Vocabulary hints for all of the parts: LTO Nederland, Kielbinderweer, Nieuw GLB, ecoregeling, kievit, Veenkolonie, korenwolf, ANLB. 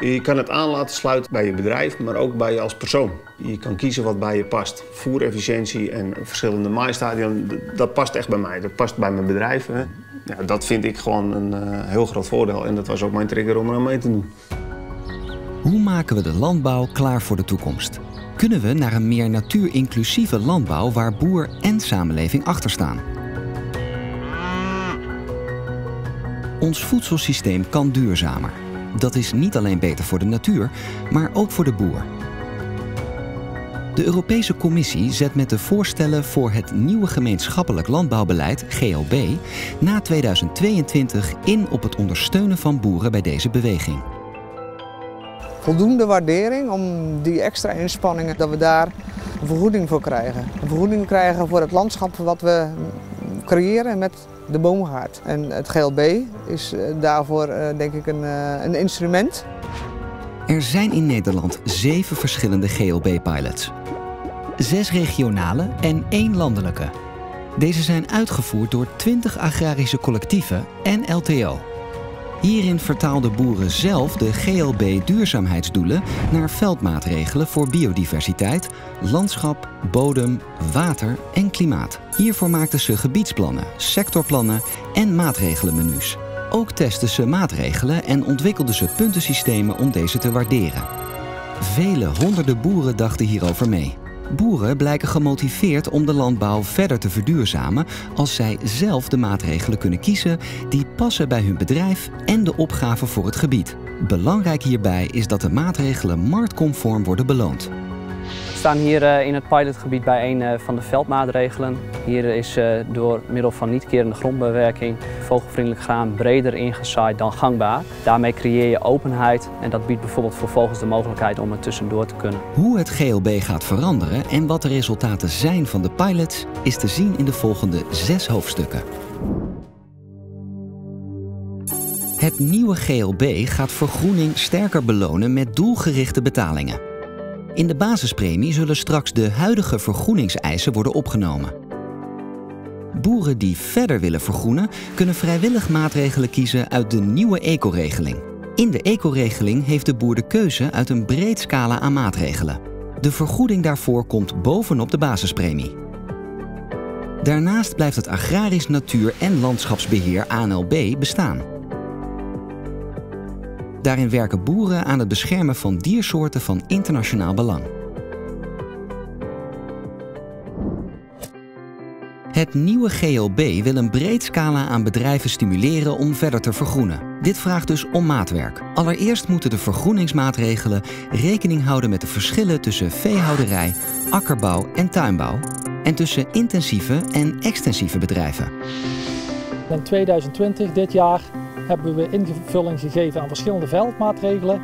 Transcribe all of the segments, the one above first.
Je kan het aan laten sluiten bij je bedrijf, maar ook bij je als persoon. Je kan kiezen wat bij je past. Voerefficiëntie en verschillende maaistadium, dat past echt bij mij. Dat past bij mijn bedrijf. Hè. Ja, dat vind ik gewoon een heel groot voordeel en dat was ook mijn trigger om eraan mee te doen. Hoe maken we de landbouw klaar voor de toekomst? Kunnen we naar een meer natuurinclusieve landbouw waar boer en samenleving achter staan? Ons voedselsysteem kan duurzamer. Dat is niet alleen beter voor de natuur, maar ook voor de boer. De Europese Commissie zet met de voorstellen voor het nieuwe gemeenschappelijk landbouwbeleid, GLB, na 2022 in op het ondersteunen van boeren bij deze beweging. Voldoende waardering om die extra inspanningen, dat we daar een vergoeding voor krijgen. Een vergoeding krijgen voor het landschap wat we creëren met de boomgaard. En het GLB is daarvoor denk ik een instrument. Er zijn in Nederland 7 verschillende GLB-pilots. 6 regionale en 1 landelijke. Deze zijn uitgevoerd door 20 agrarische collectieven en LTO. Hierin vertaalden boeren zelf de GLB-duurzaamheidsdoelen naar veldmaatregelen voor biodiversiteit, landschap, bodem, water en klimaat. Hiervoor maakten ze gebiedsplannen, sectorplannen en maatregelenmenu's. Ook testten ze maatregelen en ontwikkelden ze puntensystemen om deze te waarderen. Vele honderden boeren dachten hierover mee. Boeren blijken gemotiveerd om de landbouw verder te verduurzamen als zij zelf de maatregelen kunnen kiezen die passen bij hun bedrijf en de opgaven voor het gebied. Belangrijk hierbij is dat de maatregelen marktconform worden beloond. We staan hier in het pilotgebied bij een van de veldmaatregelen. Hier is door middel van niet-kerende grondbewerking vogelvriendelijk graan breder ingezaaid dan gangbaar. Daarmee creëer je openheid en dat biedt bijvoorbeeld voor vogels de mogelijkheid om er tussendoor te kunnen. Hoe het GLB gaat veranderen en wat de resultaten zijn van de pilots is te zien in de volgende 6 hoofdstukken. Het nieuwe GLB gaat vergroening sterker belonen met doelgerichte betalingen. In de basispremie zullen straks de huidige vergroeningseisen worden opgenomen. Boeren die verder willen vergroenen, kunnen vrijwillig maatregelen kiezen uit de nieuwe ecoregeling. In de ecoregeling heeft de boer de keuze uit een breed scala aan maatregelen. De vergoeding daarvoor komt bovenop de basispremie. Daarnaast blijft het agrarisch natuur- en landschapsbeheer ANLB bestaan. Daarin werken boeren aan het beschermen van diersoorten van internationaal belang. Het nieuwe GLB wil een breed scala aan bedrijven stimuleren om verder te vergroenen. Dit vraagt dus om maatwerk. Allereerst moeten de vergroeningsmaatregelen rekening houden met de verschillen tussen veehouderij, akkerbouw en tuinbouw en tussen intensieve en extensieve bedrijven. In 2020, dit jaar, hebben we invulling gegeven aan verschillende veldmaatregelen.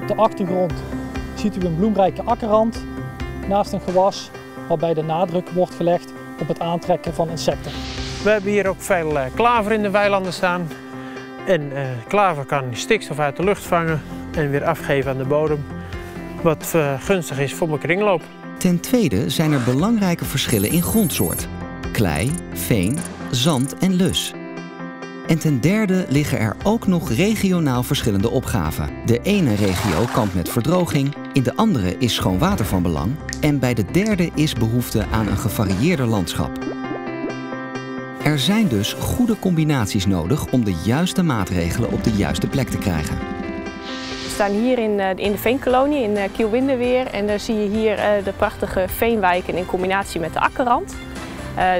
Op de achtergrond ziet u een bloemrijke akkerrand naast een gewas waarbij de nadruk wordt gelegd op het aantrekken van insecten. We hebben hier ook veel klaver in de weilanden staan. En klaver kan stikstof uit de lucht vangen en weer afgeven aan de bodem, wat gunstig is voor mijn kringloop. Ten tweede zijn er belangrijke verschillen in grondsoort. Klei, veen, zand en lus. En ten derde liggen er ook nog regionaal verschillende opgaven. De ene regio kampt met verdroging, in de andere is schoon water van belang en bij de derde is behoefte aan een gevarieerder landschap. Er zijn dus goede combinaties nodig om de juiste maatregelen op de juiste plek te krijgen. We staan hier in de Veenkolonie in Kielbinderweer en dan zie je hier de prachtige veenwijken in combinatie met de akkerrand.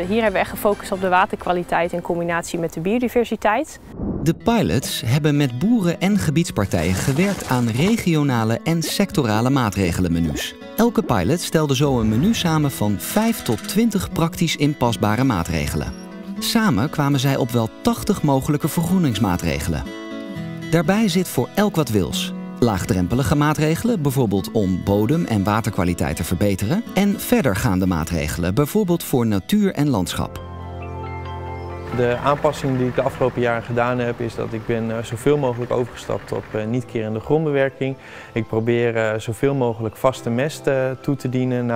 Hier hebben we echt gefocust op de waterkwaliteit in combinatie met de biodiversiteit. De pilots hebben met boeren en gebiedspartijen gewerkt aan regionale en sectorale maatregelenmenu's. Elke pilot stelde zo een menu samen van 5 tot 20 praktisch inpasbare maatregelen. Samen kwamen zij op wel 80 mogelijke vergroeningsmaatregelen. Daarbij zit voor elk wat wils. Laagdrempelige maatregelen, bijvoorbeeld om bodem- en waterkwaliteit te verbeteren. En verdergaande maatregelen, bijvoorbeeld voor natuur en landschap. De aanpassing die ik de afgelopen jaren gedaan heb, is dat ik ben zoveel mogelijk overgestapt op niet-kerende grondbewerking. Ik probeer zoveel mogelijk vaste mest toe te dienen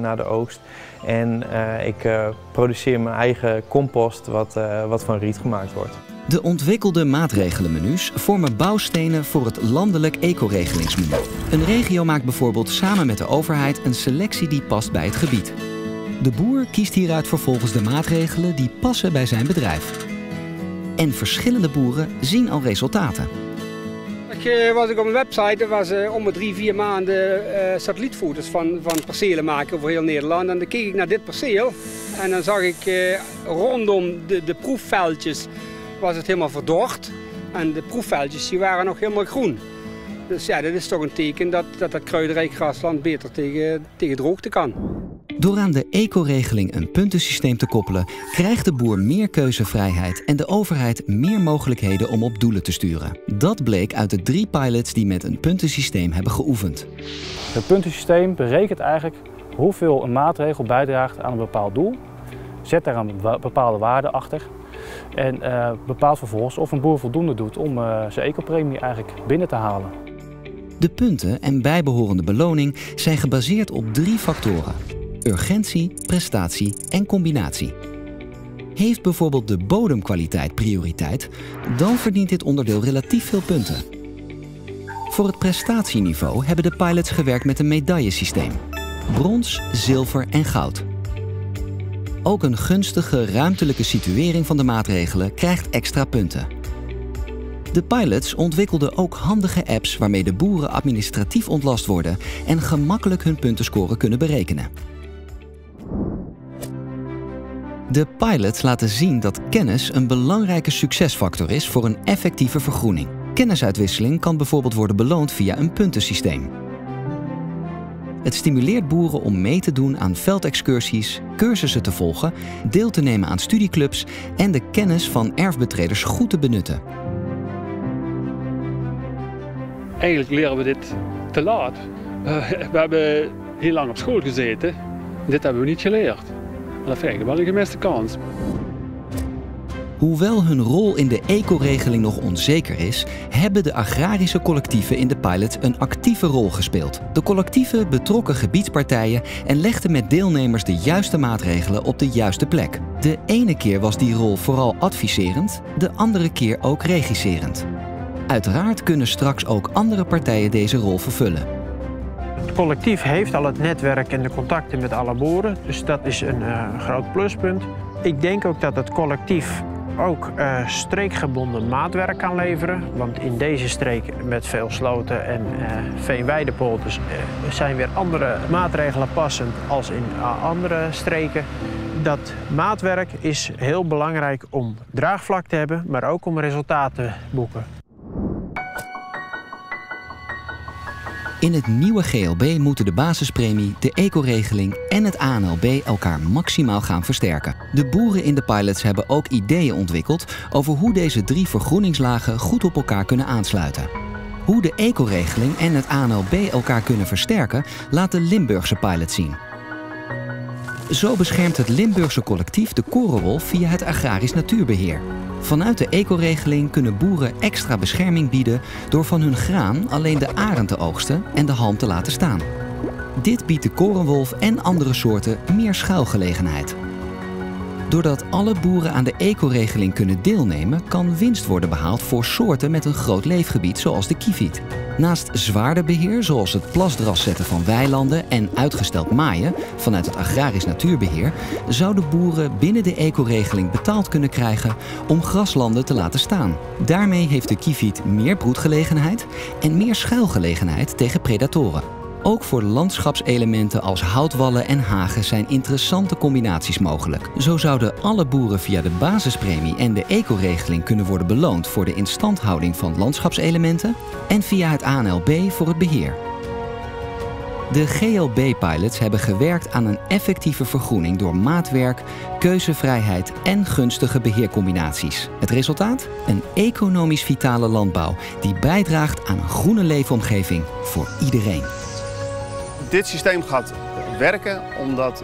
na de oogst. En ik produceer mijn eigen compost wat van riet gemaakt wordt. De ontwikkelde maatregelenmenu's vormen bouwstenen voor het landelijk ecoregelingsmenu. Een regio maakt bijvoorbeeld samen met de overheid een selectie die past bij het gebied. De boer kiest hieruit vervolgens de maatregelen die passen bij zijn bedrijf. En verschillende boeren zien al resultaten. Was ik op een website, was om de 3-4 maanden satellietfoto's van percelen maken over heel Nederland. En dan keek ik naar dit perceel en dan zag ik rondom de proefveldjes was het helemaal verdord. En de proefveldjes die waren nog helemaal groen. Dus ja, dat is toch een teken dat kruidenrijk grasland beter tegen droogte kan. Door aan de ecoregeling een puntensysteem te koppelen, krijgt de boer meer keuzevrijheid en de overheid meer mogelijkheden om op doelen te sturen. Dat bleek uit de 3 pilots die met een puntensysteem hebben geoefend. Het puntensysteem berekent eigenlijk hoeveel een maatregel bijdraagt aan een bepaald doel, zet daar een bepaalde waarde achter en bepaalt vervolgens of een boer voldoende doet om zijn ecopremie eigenlijk binnen te halen. De punten en bijbehorende beloning zijn gebaseerd op 3 factoren. Urgentie, prestatie en combinatie. Heeft bijvoorbeeld de bodemkwaliteit prioriteit, dan verdient dit onderdeel relatief veel punten. Voor het prestatieniveau hebben de pilots gewerkt met een medaillesysteem. Brons, zilver en goud. Ook een gunstige ruimtelijke situering van de maatregelen krijgt extra punten. De pilots ontwikkelden ook handige apps waarmee de boeren administratief ontlast worden en gemakkelijk hun puntenscore kunnen berekenen. De pilots laten zien dat kennis een belangrijke succesfactor is voor een effectieve vergroening. Kennisuitwisseling kan bijvoorbeeld worden beloond via een puntensysteem. Het stimuleert boeren om mee te doen aan veldexcursies, cursussen te volgen, deel te nemen aan studieclubs en de kennis van erfbetreders goed te benutten. Eigenlijk leren we dit te laat. We hebben heel lang op school gezeten. Dit hebben we niet geleerd. Dat vind ik wel een gemiste kans. Hoewel hun rol in de ecoregeling nog onzeker is, hebben de agrarische collectieven in de pilot een actieve rol gespeeld. De collectieven betrokken gebiedspartijen en legden met deelnemers de juiste maatregelen op de juiste plek. De ene keer was die rol vooral adviserend, de andere keer ook regisserend. Uiteraard kunnen straks ook andere partijen deze rol vervullen. Het collectief heeft al het netwerk en de contacten met alle boeren, dus dat is een groot pluspunt. Ik denk ook dat het collectief ook streekgebonden maatwerk kan leveren. Want in deze streek met veel sloten en veenweidepolters zijn weer andere maatregelen passend als in andere streken. Dat maatwerk is heel belangrijk om draagvlak te hebben, maar ook om resultaten te boeken. In het nieuwe GLB moeten de basispremie, de ecoregeling en het ANLB elkaar maximaal gaan versterken. De boeren in de pilots hebben ook ideeën ontwikkeld over hoe deze 3 vergroeningslagen goed op elkaar kunnen aansluiten. Hoe de ecoregeling en het ANLB elkaar kunnen versterken, laat de Limburgse pilot zien. Zo beschermt het Limburgse collectief de korenwolf via het agrarisch natuurbeheer. Vanuit de ecoregeling kunnen boeren extra bescherming bieden door van hun graan alleen de arend te oogsten en de halm te laten staan. Dit biedt de korenwolf en andere soorten meer schuilgelegenheid. Doordat alle boeren aan de ecoregeling kunnen deelnemen, kan winst worden behaald voor soorten met een groot leefgebied zoals de kievit. Naast zwaarder beheer, zoals het plasdras zetten van weilanden en uitgesteld maaien vanuit het agrarisch natuurbeheer, zouden boeren binnen de ecoregeling betaald kunnen krijgen om graslanden te laten staan. Daarmee heeft de kievit meer broedgelegenheid en meer schuilgelegenheid tegen predatoren. Ook voor landschapselementen als houtwallen en hagen zijn interessante combinaties mogelijk. Zo zouden alle boeren via de basispremie en de ecoregeling kunnen worden beloond voor de instandhouding van landschapselementen en via het ANLB voor het beheer. De GLB-pilots hebben gewerkt aan een effectieve vergroening door maatwerk, keuzevrijheid en gunstige beheercombinaties. Het resultaat? Een economisch vitale landbouw die bijdraagt aan een groene leefomgeving voor iedereen. Dit systeem gaat werken omdat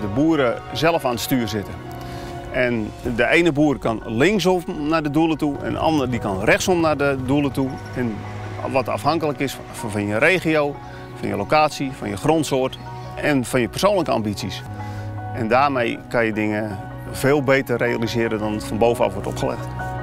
de boeren zelf aan het stuur zitten. En de ene boer kan linksom naar de doelen toe en de ander die kan rechtsom naar de doelen toe. En wat afhankelijk is van je regio, van je locatie, van je grondsoort en van je persoonlijke ambities. En daarmee kan je dingen veel beter realiseren dan het van bovenaf wordt opgelegd.